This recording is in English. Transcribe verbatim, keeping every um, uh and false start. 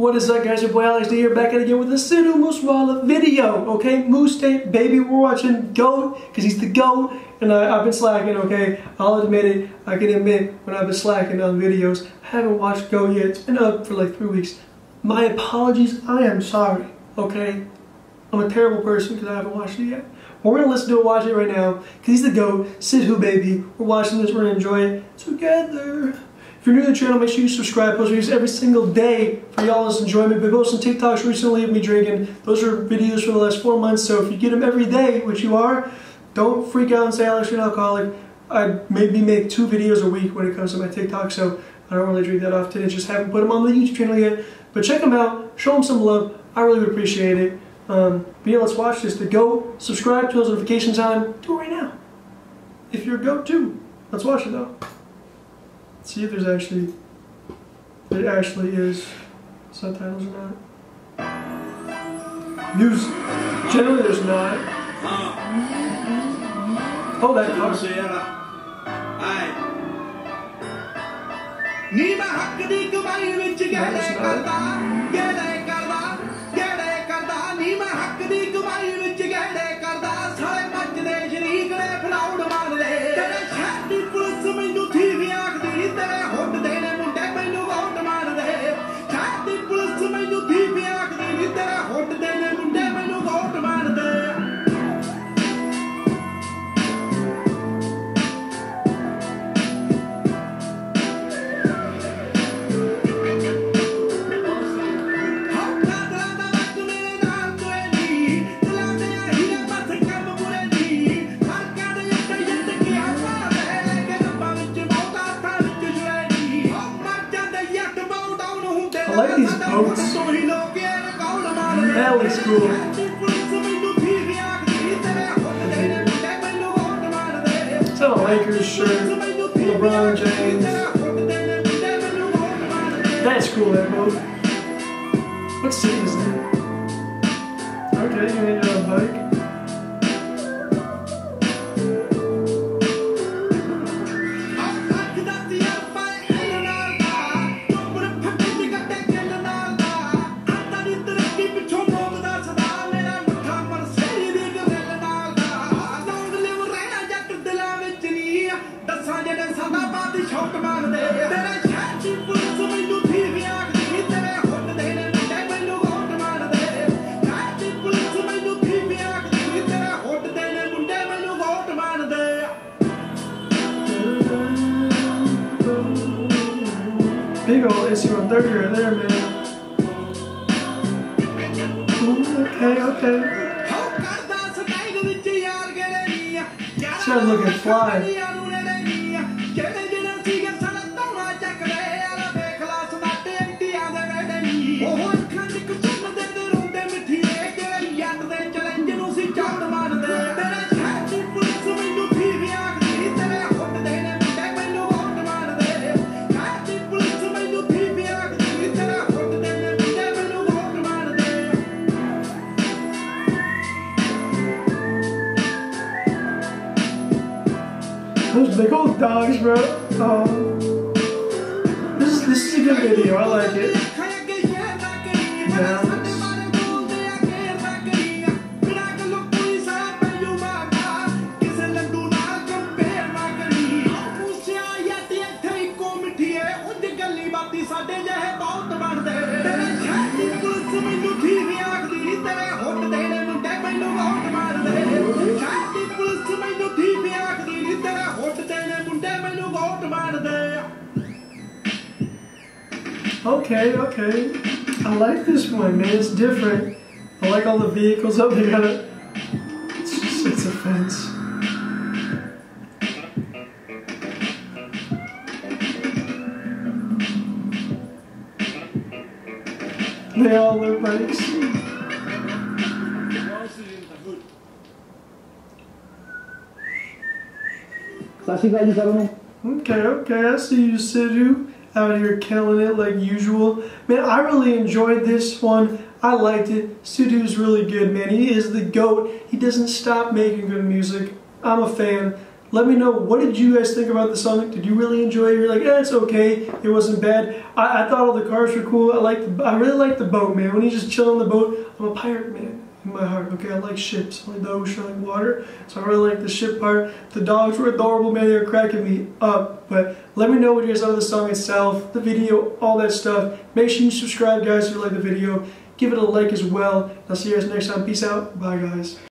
What is up, guys? Your boy Alex D here, back at it again with a Sidhu Moosewala video. Okay, Moosetape, baby, we're watching GOAT because he's the GOAT, and I, I've been slacking. Okay, I'll admit it. I can admit when I've been slacking on videos. I haven't watched GOAT yet. It's been up for like three weeks. My apologies. I am sorry. Okay, I'm a terrible person because I haven't watched it yet. We're gonna listen to it, watch it right now because he's the GOAT. Sidhu, baby, we're watching this. We're gonna enjoy it together. If you're new to the channel, make sure you subscribe. Post videos every single day for y'all's enjoyment. Been posting TikToks recently of me drinking. Those are videos for the last four months, so if you get them every day, which you are, don't freak out and say, Alex, you're an alcoholic. I maybe make two videos a week when it comes to my TikTok, so I don't really drink that often. I just haven't put them on the YouTube channel yet. But check them out. Show them some love. I really would appreciate it. Um, but yeah, let's watch this. The GOAT. Subscribe to those notifications on. Do it right now. If you're a GOAT too. Let's watch it though. See if there's actually, there actually is subtitles or not. Music. Generally there's not. Oh, that comes. I like these boats. That looks cool. It's a Lakers shirt. LeBron James. That's cool, that boat. What city is that? Okay, you made it on a bike. Big ol' issue on thirty right there, man. Ooh, okay, okay. It's not looking fly. Those big old dogs, bro. Um, this is this is a good video. I like it. Yeah. Okay, okay. I like this one, man. It's different. I like all the vehicles up here. It's just, it's a fence. They all look bikes. Okay, okay. I see you, Sidhu. Out here killing it like usual. Man, I really enjoyed this one. I liked it. Sidhu's really good, man. He is the GOAT. He doesn't stop making good music. I'm a fan. Let me know, what did you guys think about the song? Did you really enjoy it? You're like, eh, it's okay. It wasn't bad. I, I thought all the cars were cool. I liked the, I really liked the boat, man. When you just chill on the boat, I'm a pirate, man, in my heart. Okay, I like ships. I like the ocean, I like water. So I really like the ship part. The dogs were adorable, man. They were cracking me up. But let me know what you guys thought of the song itself, the video, all that stuff. Make sure you subscribe, guys, if you like the video. Give it a like as well. I'll see you guys next time. Peace out. Bye, guys.